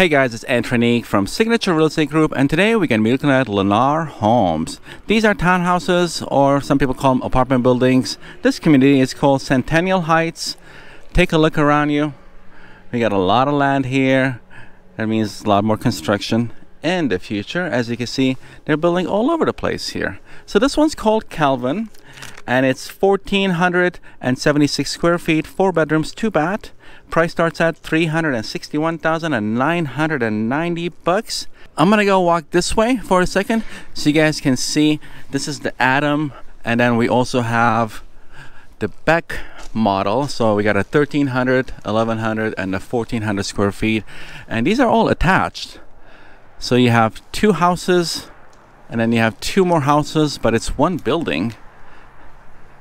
Hey guys, it's Antranik from Signature Real Estate Group, and today we're going to be looking at Lennar Homes. These are townhouses, or some people call them apartment buildings. This community is called Centennial Heights. Take a look around you. We got a lot of land here. That means a lot more construction in the future. As you can see, they're building all over the place here. So this one's called Calvin, and it's 1,476 square feet, 4 bedrooms, 2 bath. Price starts at $361,990. I'm gonna go walk this way for a second so you guys can see. This is the Adam, and then we also have the Beck model. So we got a 1,300, 1,100, and a 1,400 square feet, and these are all attached. So you have 2 houses, and then you have 2 more houses, but it's 1 building.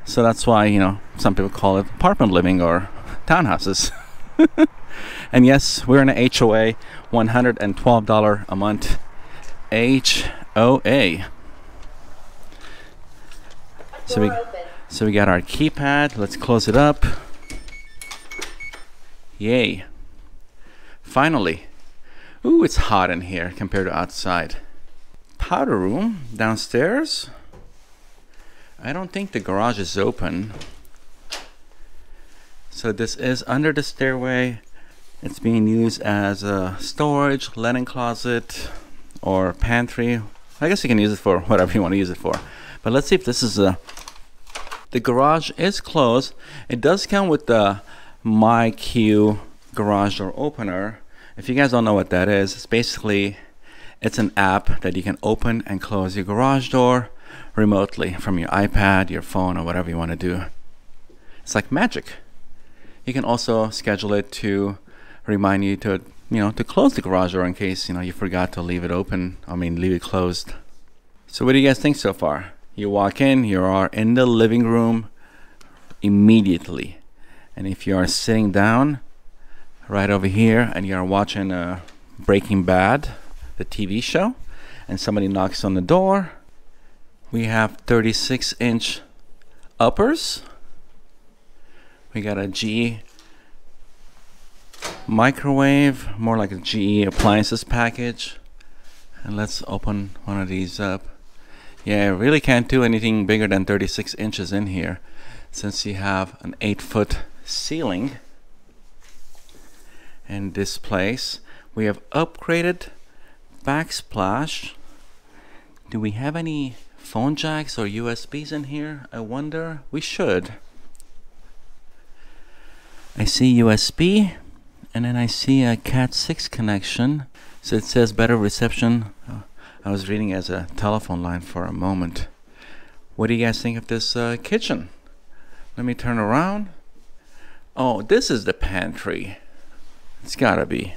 So that's why, you know, some people call it apartment living or townhouses. And yes, we're in a HOA, $112 a month. HOA. So we got our keypad. Let's close it up. Yay. Finally. Ooh, it's hot in here compared to outside. Powder room downstairs. I don't think the garage is open. So this is under the stairway. It's being used as a storage, linen closet, or pantry. I guess you can use it for whatever you want to use it for. But let's see if this is the garage is closed. It does come with the MyQ garage door opener. If you guys don't know what that is, it's basically, it's an app that you can open and close your garage door remotely from your iPad, your phone, or whatever you want to do. It's like magic. You can also schedule it to remind you to, you know, to close the garage door in case, you know, you forgot to leave it open. I mean, leave it closed. So what do you guys think so far? You walk in, you are in the living room immediately. And if you are sitting down right over here and you are watching Breaking Bad, the TV show, and somebody knocks on the door, we have 36-inch uppers. We got a GE microwave, more like a GE appliances package. And let's open one of these up. Yeah, I really can't do anything bigger than 36 inches in here since you have an 8-foot ceiling in this place. We have upgraded backsplash. Do we have any phone jacks or USBs in here? I wonder. We should. I see USB, and then I see a Cat 6 connection. So it says better reception. Oh, I was reading as a telephone line for a moment. What do you guys think of this kitchen? Let me turn around. Oh, this is the pantry. It's gotta be.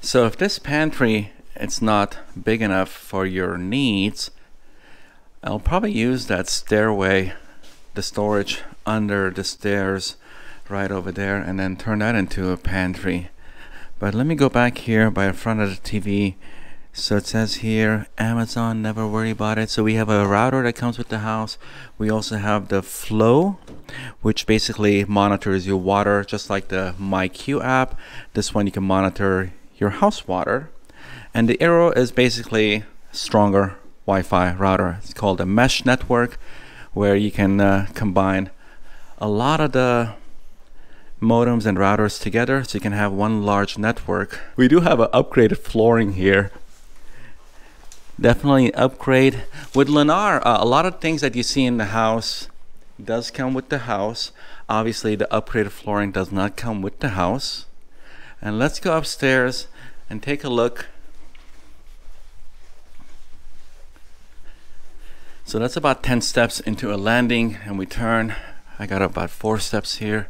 So if this pantry, it's not big enough for your needs, I'll probably use that stairway, the storage under the stairs right over there, and then turn that into a pantry. But let me go back here by the front of the TV. So it says here, Amazon, never worry about it. So we have a router that comes with the house. We also have the flow, which basically monitors your water, just like the MyQ app. This one you can monitor your house water, and the Aero is basically stronger Wi-Fi router. It's called a mesh network, where you can combine a lot of the modems and routers together, so you can have one large network. We do have an upgraded flooring here. Definitely upgrade with Lennar. A lot of things that you see in the house does come with the house. Obviously, the upgraded flooring does not come with the house. And let's go upstairs and take a look. So that's about 10 steps into a landing, and we turn. I got about 4 steps here.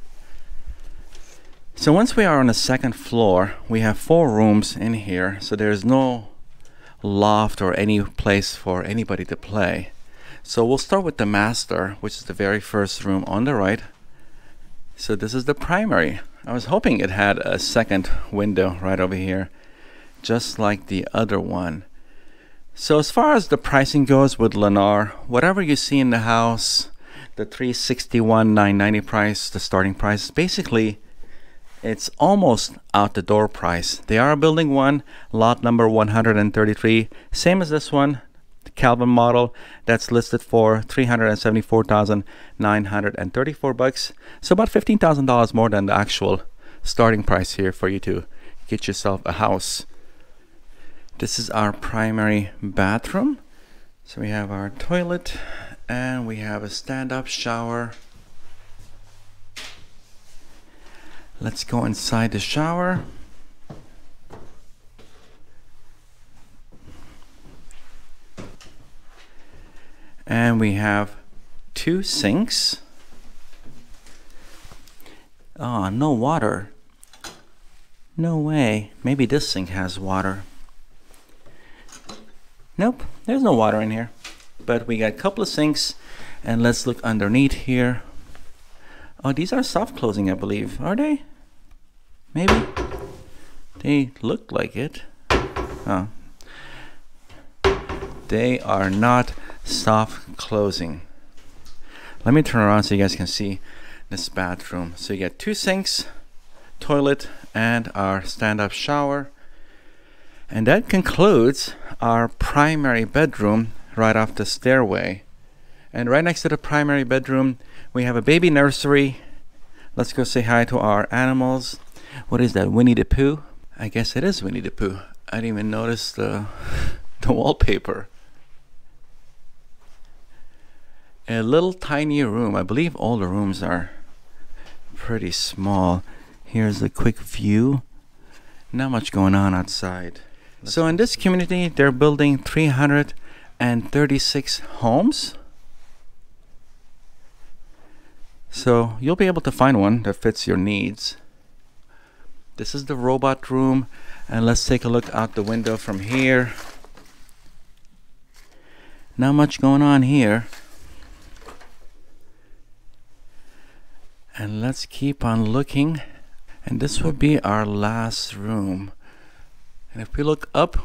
So once we are on the 2nd floor, we have 4 rooms in here. So there's no loft or any place for anybody to play. So we'll start with the master, which is the very first room on the right. So this is the primary. I was hoping it had a second window right over here, just like the other one. So as far as the pricing goes with Lennar, whatever you see in the house, the $361,990 price, the starting price. Basically, it's almost out the door price. They are building one, lot number 133, same as this one, the Calvin model, that's listed for $374,934. So about $15,000 more than the actual starting price here for you to get yourself a house. This is our primary bathroom. So we have our toilet and we have a stand-up shower. Let's go inside the shower. And we have two sinks. Oh, no water. No way. Maybe this sink has water. Nope, there's no water in here. But we got a couple of sinks. And let's look underneath here. Oh, these are soft closing, I believe. Are they? Maybe. They look like it. Oh. They are not soft closing. Let me turn around so you guys can see this bathroom. So you get two sinks, toilet, and our stand-up shower. And that concludes our primary bedroom right off the stairway. And right next to the primary bedroom, we have a baby nursery. Let's go say hi to our animals. What is that, Winnie the Pooh? I guess it is Winnie the Pooh. I didn't even notice the wallpaper. A little tiny room. I believe all the rooms are pretty small. Here's a quick view. Not much going on outside. So in this community, they're building 336 homes. So you'll be able to find one that fits your needs. This is the robot room, and let's take a look out the window from here. Not much going on here. And let's keep on looking. And this will be our last room. And if we look up,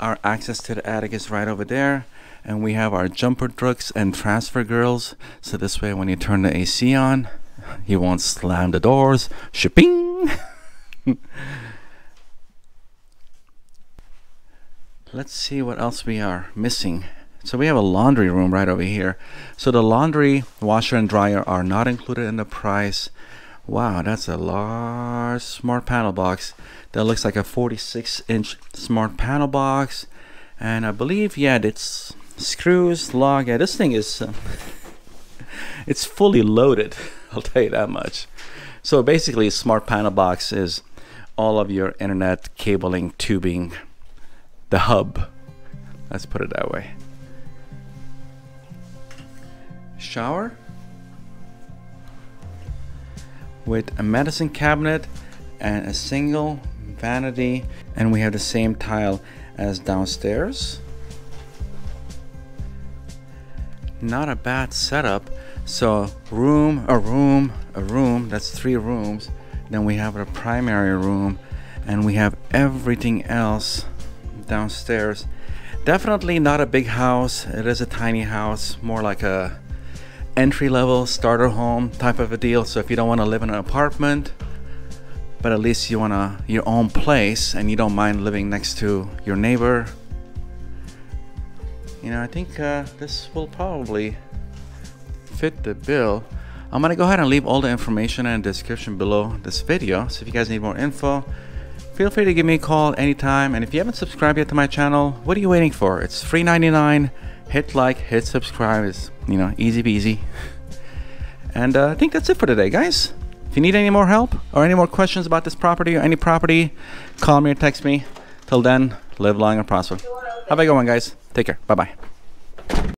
our access to the attic is right over there. And we have our jumper trucks and transfer girls. So this way, when you turn the AC on, you won't slam the doors. Shipping. Let's see what else we are missing. So we have a laundry room right over here. So the laundry, washer and dryer are not included in the price. Wow, that's a large smart panel box. That looks like a 46-inch smart panel box. And I believe, yeah, it's screws, log. Yeah, this thing is, it's fully loaded. I'll tell you that much. So basically, smart panel box is all of your internet, cabling, tubing, the hub. Let's put it that way. Shower with a medicine cabinet and a single vanity, and we have the same tile as downstairs. Not a bad setup. So room, a room, a room, that's three rooms. Then we have the primary room, and we have everything else downstairs. Definitely not a big house. It is a tiny house, more like a entry-level starter home type of a deal. So if you don't want to live in an apartment, but at least you want your own place and you don't mind living next to your neighbor, you know, I think this will probably fit the bill. I'm gonna go ahead and leave all the information in the description below this video. So if you guys need more info, feel free to give me a call anytime. And if you haven't subscribed yet to my channel, what are you waiting for? It's $3.99. Hit like, hit subscribe. It's, you know, easy peasy. And I think that's it for today, guys. If you need any more help or any more questions about this property or any property, call me or text me. Till then, live long and prosper. Have a good one, guys. Take care. Bye-bye.